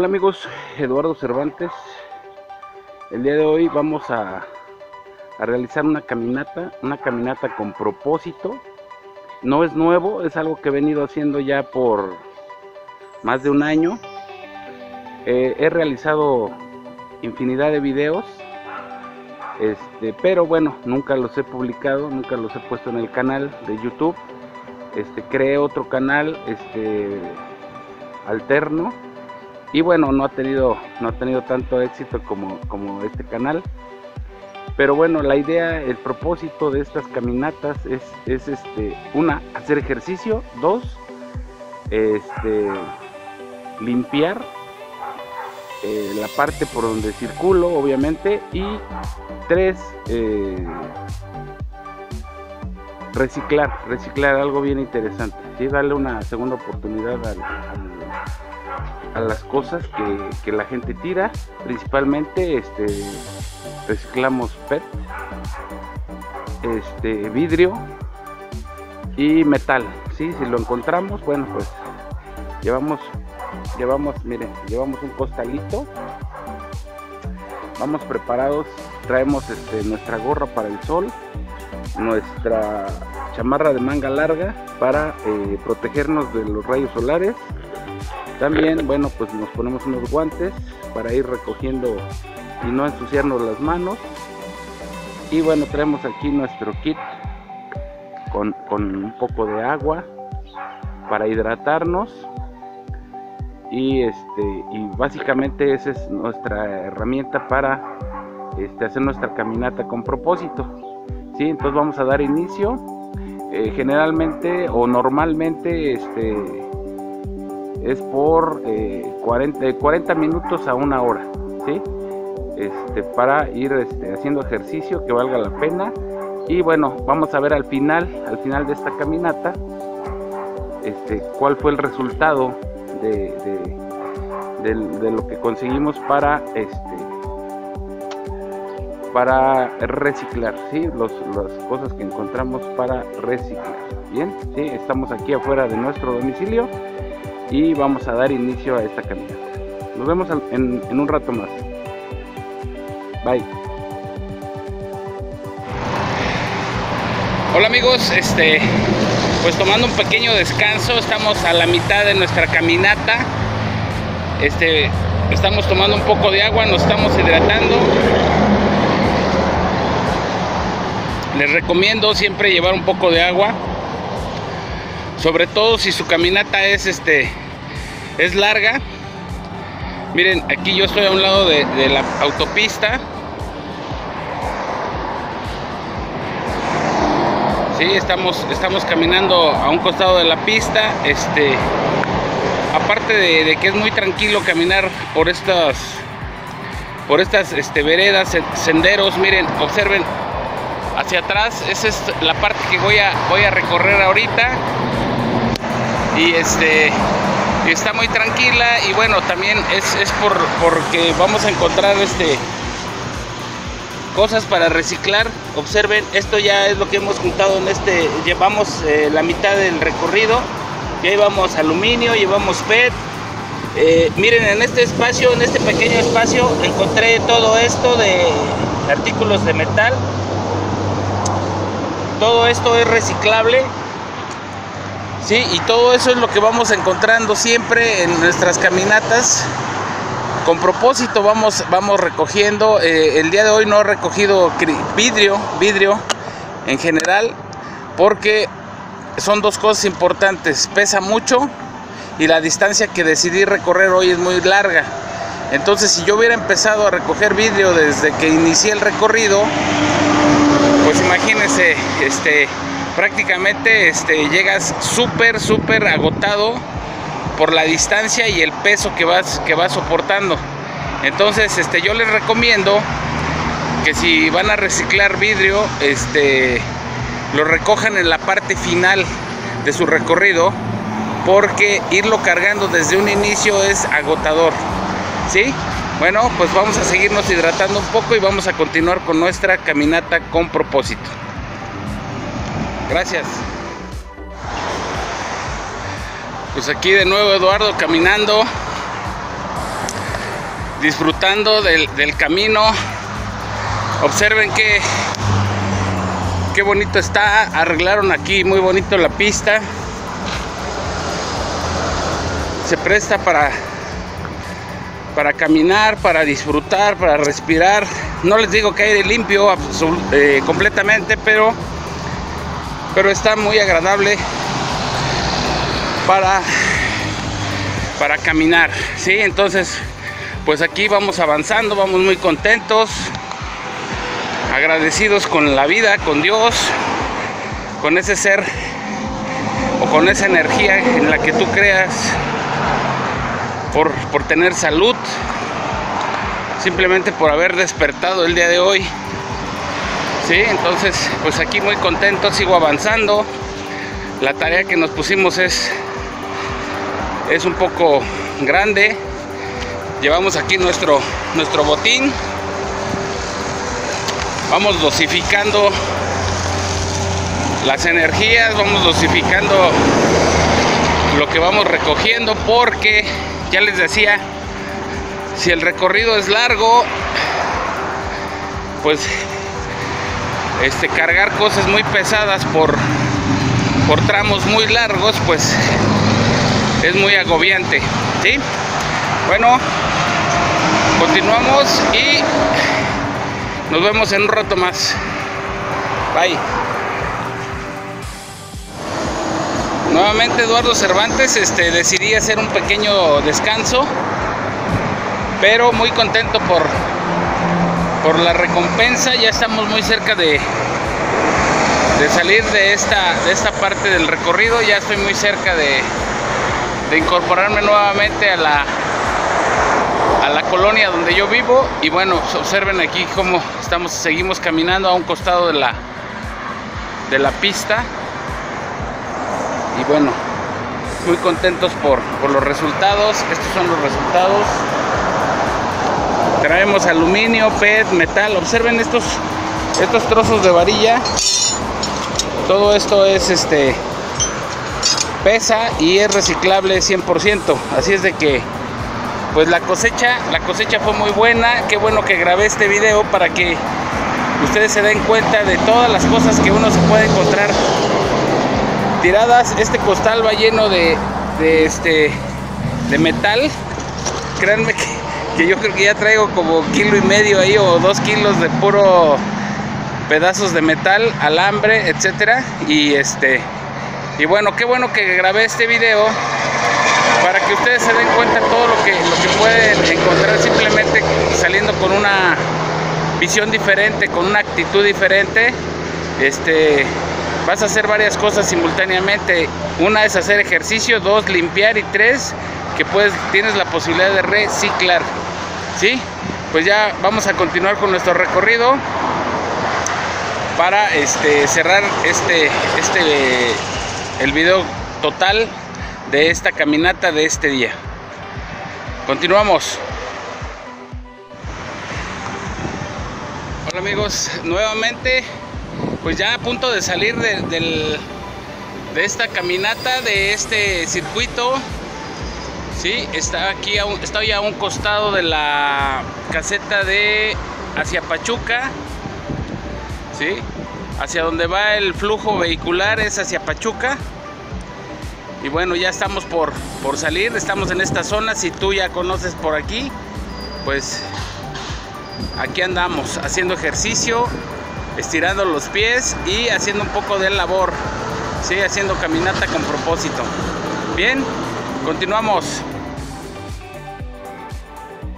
Hola amigos, Eduardo Cervantes. El día de hoy vamos a realizar una caminata con propósito. No es nuevo, es algo que he venido haciendo ya por más de un año. He realizado infinidad de videos, pero bueno, nunca los he publicado, nunca los he puesto en el canal de YouTube. Creé otro canal alterno. Y bueno, no ha tenido tanto éxito como este canal. Pero bueno, la idea, el propósito de estas caminatas es una, hacer ejercicio; dos, limpiar la parte por donde circulo, obviamente; y tres, reciclar, algo bien interesante, ¿sí? Darle una segunda oportunidad a las cosas que la gente tira. Principalmente reciclamos PET, vidrio y metal, ¿sí? Si lo encontramos, bueno, pues llevamos un costalito, vamos preparados, traemos nuestra gorra para el sol, nuestra chamarra de manga larga para protegernos de los rayos solares. También, bueno, pues nos ponemos unos guantes para ir recogiendo y no ensuciarnos las manos. Y bueno, traemos aquí nuestro kit con un poco de agua para hidratarnos. Y básicamente esa es nuestra herramienta para hacer nuestra caminata con propósito, ¿sí? Entonces vamos a dar inicio. Generalmente o normalmente es por 40 minutos a una hora, ¿sí? Para ir haciendo ejercicio que valga la pena. Y bueno, vamos a ver al final de esta caminata cuál fue el resultado de lo que conseguimos para reciclar, ¿sí? Las cosas que encontramos para reciclar. Bien, ¿sí? Estamos aquí afuera de nuestro domicilio y vamos a dar inicio a esta caminata. Nos vemos en un rato más. Bye. Hola amigos, pues tomando un pequeño descanso, estamos a la mitad de nuestra caminata. Estamos tomando un poco de agua, nos estamos hidratando. Les recomiendo siempre llevar un poco de agua, sobre todo si su caminata es larga. Miren, aquí yo estoy a un lado de la autopista, sí, estamos caminando a un costado de la pista. Aparte de que es muy tranquilo caminar por estas veredas, senderos. Miren, observen hacia atrás, esa es la parte que voy a recorrer ahorita. Y está muy tranquila. Y bueno, también es porque vamos a encontrar cosas para reciclar. Observen, esto ya es lo que hemos juntado en llevamos la mitad del recorrido. Ya llevamos aluminio, llevamos PET. Miren, en este pequeño espacio encontré todo esto de artículos de metal. Todo esto es reciclable, ¿sí? Y todo eso es lo que vamos encontrando siempre en nuestras caminatas con propósito. Vamos recogiendo. El día de hoy no he recogido vidrio en general, porque son dos cosas importantes: pesa mucho y la distancia que decidí recorrer hoy es muy larga. Entonces, si yo hubiera empezado a recoger vidrio desde que inicié el recorrido, pues imagínense, prácticamente llegas súper agotado por la distancia y el peso que vas soportando. Entonces yo les recomiendo que si van a reciclar vidrio, lo recojan en la parte final de su recorrido, porque irlo cargando desde un inicio es agotador, ¿sí? Bueno, pues vamos a seguirnos hidratando un poco y vamos a continuar con nuestra caminata con propósito. Gracias. Pues aquí de nuevo Eduardo caminando. disfrutando del camino. Observen qué bonito está. Arreglaron aquí muy bonito la pista. Se presta para caminar, para disfrutar, para respirar. No les digo que aire limpio completamente, pero está muy agradable para caminar, ¿sí? Entonces, pues aquí vamos avanzando, vamos muy contentos, agradecidos con la vida, con Dios, con ese ser o con esa energía en la que tú creas por tener salud, simplemente por haber despertado el día de hoy, ¿sí? Entonces, pues aquí muy contento, sigo avanzando. La tarea que nos pusimos es un poco grande. Llevamos aquí nuestro botín. Vamos dosificando las energías, vamos dosificando lo que vamos recogiendo, porque ya les decía, si el recorrido es largo, pues cargar cosas muy pesadas por tramos muy largos, pues es muy agobiante, ¿sí? Bueno, continuamos y nos vemos en un rato más. Bye. Nuevamente Eduardo Cervantes, decidí hacer un pequeño descanso, pero muy contento por la recompensa. Ya estamos muy cerca de salir de esta parte del recorrido. Ya estoy muy cerca de incorporarme nuevamente a la colonia donde yo vivo. Y bueno, observen aquí cómo seguimos caminando a un costado de la pista. Y bueno, muy contentos por los resultados. Estos son los resultados. Traemos aluminio, PET, metal. Observen estos trozos de varilla. Todo esto es pesa y es reciclable 100%. Así es de que pues la cosecha fue muy buena. Qué bueno que grabé este video para que ustedes se den cuenta de todas las cosas que uno se puede encontrar tiradas. Este costal va lleno de metal. Créanme que yo creo que ya traigo como 1,5 kilos ahí, o 2 kilos de puro pedazos de metal, alambre, etcétera. Y bueno, qué bueno que grabé este video para que ustedes se den cuenta todo lo que pueden encontrar simplemente saliendo con una visión diferente, con una actitud diferente. Vas a hacer varias cosas simultáneamente. Una es hacer ejercicio, 2 limpiar, y 3 que tienes la posibilidad de reciclar, ¿sí? Pues ya vamos a continuar con nuestro recorrido para cerrar el video total de esta caminata de este día. Continuamos. Hola amigos, nuevamente pues ya a punto de salir de esta caminata, de este circuito, ¿sí? Estoy a un costado de la caseta de hacia Pachuca, ¿sí? Hacia donde va el flujo vehicular es hacia Pachuca. Y bueno, ya estamos por salir, estamos en esta zona. Si tú ya conoces por aquí, pues aquí andamos haciendo ejercicio, estirando los pies y haciendo un poco de labor, ¿sí? Haciendo caminata con propósito. Bien, continuamos.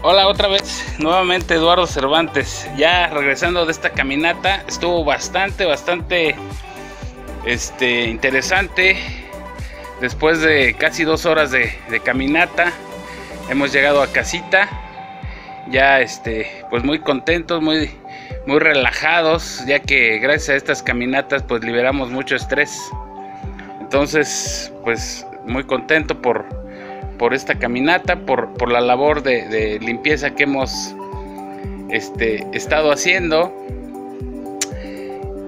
Hola otra vez, nuevamente Eduardo Cervantes, ya regresando de esta caminata. Estuvo bastante interesante. Después de casi 2 horas de caminata, hemos llegado a casita. Ya pues muy contentos, muy relajados, ya que gracias a estas caminatas pues liberamos mucho estrés. Entonces pues muy contento por esta caminata, por la labor de limpieza que hemos estado haciendo.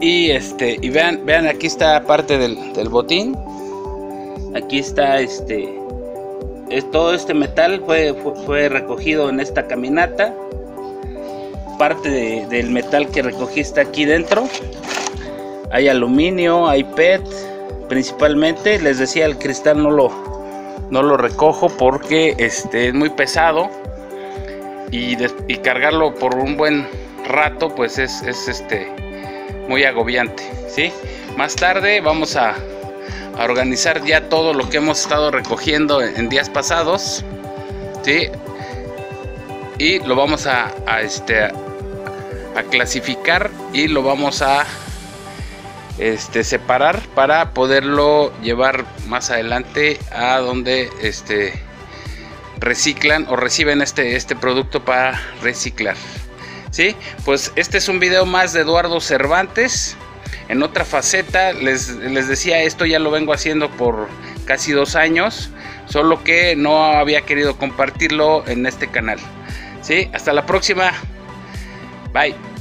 Y y vean aquí está parte del botín. Aquí está todo este metal fue recogido en esta caminata. Parte del metal que recogí está aquí dentro. Hay aluminio, hay PET principalmente. Les decía, el cristal no lo recojo porque es muy pesado y cargarlo por un buen rato pues es muy agobiante, ¿sí? Más tarde vamos a organizar ya todo lo que hemos estado recogiendo en días pasados, ¿sí? Y lo vamos a clasificar y lo vamos a separar para poderlo llevar más adelante a donde reciclan o reciben este producto para reciclar, ¿sí? Pues este es un video más de Eduardo Cervantes en otra faceta. Les decía, esto ya lo vengo haciendo por casi 2 años, solo que no había querido compartirlo en este canal, ¿sí? Hasta la próxima, bye.